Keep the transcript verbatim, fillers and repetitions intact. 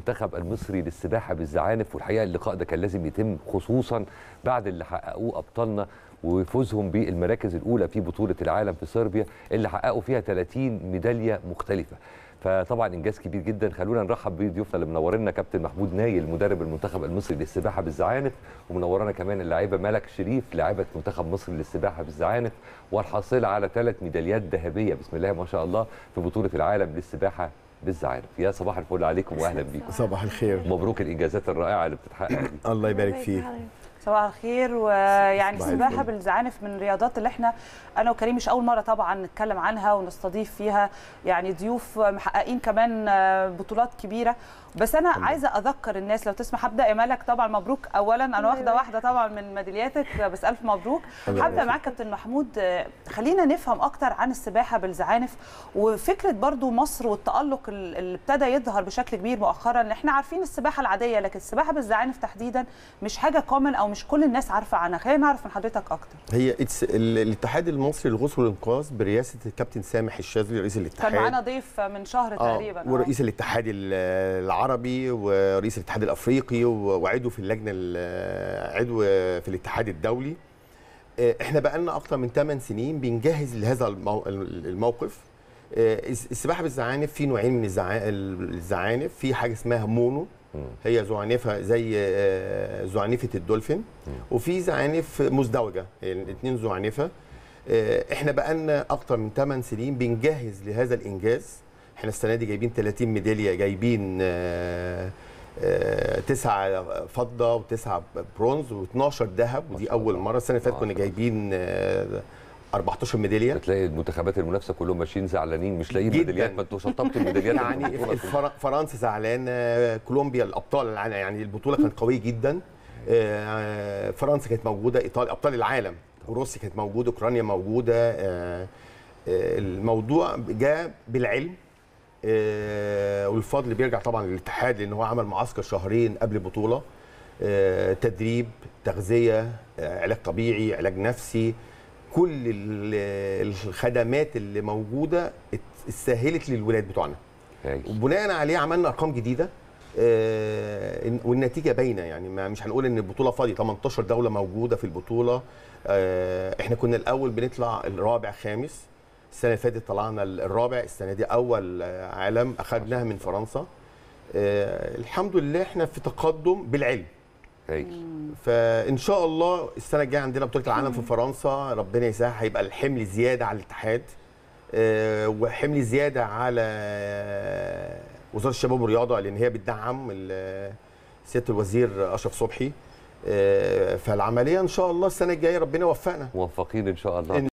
المنتخب المصري للسباحة بالزعانف، والحقيقة اللقاء ده كان لازم يتم خصوصا بعد اللي حققوه أبطالنا وفوزهم بالمراكز الأولى في بطولة العالم في صربيا اللي حققوا فيها ثلاثين ميدالية مختلفة، فطبعا انجاز كبير جدا. خلونا نرحب بضيوفنا اللي منورنا، كابتن محمود نايل مدرب المنتخب المصري للسباحه بالزعانف، ومنورنا كمان اللاعبه ملك شريف لاعبه منتخب مصر للسباحه بالزعانف والحاصله على ثلاث ميداليات ذهبيه بسم الله ما شاء الله في بطوله العالم للسباحه بالزعانف. يا صباح الفل عليكم واهلا بيكم. صباح الخير، مبروك الانجازات الرائعه اللي بتتحقق دي. الله يبارك فيك. صباح الخير. ويعني السباحه بالزعانف من الرياضات اللي احنا انا وكريم مش اول مره طبعا نتكلم عنها ونستضيف فيها يعني ضيوف محققين كمان بطولات كبيره، بس انا عايزه اذكر الناس لو تسمح. هبدا يا ملك طبعا مبروك اولا، انا واخده واحده طبعا من ميدالياتك بس الف مبروك. هبدا معاك كابتن محمود، خلينا نفهم اكتر عن السباحه بالزعانف وفكره برضو مصر والتالق اللي ابتدى يظهر بشكل كبير مؤخرا. احنا عارفين السباحه العاديه لكن السباحه بالزعانف تحديدا مش حاجه كومن او مش كل الناس عارفه عنها، خلينا نعرف من حضرتك اكتر. هي الاتحاد المصري للغوص والانقاذ برئاسه الكابتن سامح الشاذلي رئيس الاتحاد، كان معانا ضيف من شهر آه تقريبا، ورئيس الاتحاد العربي ورئيس الاتحاد الافريقي وعضو في اللجنه عضو في الاتحاد الدولي. احنا بقى لنا اكثر من ثمان سنين بنجهز لهذا الموقف. السباحه بالزعانف في نوعين من الزعانف، في حاجه اسمها مونو هي زعانفها زي زعانفه الدولفين، وفي زعانف مزدوجه الاثنين زعانفه. احنا بقى لنا اكتر من ثمان سنين بنجهز لهذا الانجاز. احنا السنه دي جايبين ثلاثين ميداليه، جايبين تسعة فضه وتسعة برونز واتناشر ذهب، ودي اول مره. السنه اللي فاتت كنا جايبين اربعتاشر ميداليه. بتلاقي المنتخبات المنافسه كلهم ماشيين زعلانين مش لاقيين ميداليات، ما انتوا شطبتوا الميداليات يعني فرنسا زعلانه، كولومبيا الابطال يعني البطوله كانت قويه جدا، فرنسا كانت موجوده، ايطاليا ابطال العالم، روسيا كانت موجوده، اوكرانيا موجوده. الموضوع جاء بالعلم والفضل بيرجع طبعا للاتحاد لان هو عمل معسكر شهرين قبل البطوله، تدريب، تغذيه، علاج طبيعي، علاج نفسي، كل الخدمات اللي موجوده اتسهلت للولاد بتوعنا، وبناء عليه عملنا ارقام جديده والنتيجه باينه. يعني مش هنقول ان البطوله فاضيه، تمنتاشر دوله موجوده في البطوله. احنا كنا الاول بنطلع الرابع خامس، السنه اللي فاتت طلعنا الرابع، السنه دي اول عالم اخذناها من فرنسا. الحمد لله احنا في تقدم بالعلم، فان شاء الله السنه الجايه عندنا بطوله العالم في فرنسا، ربنا يسهل. هيبقى الحمل زياده على الاتحاد وحمل زياده على وزاره الشباب والرياضه لان هي بتدعم سياده الوزير اشرف صبحي. فالعمليه ان شاء الله السنه الجايه ربنا يوفقنا موفقين ان شاء الله.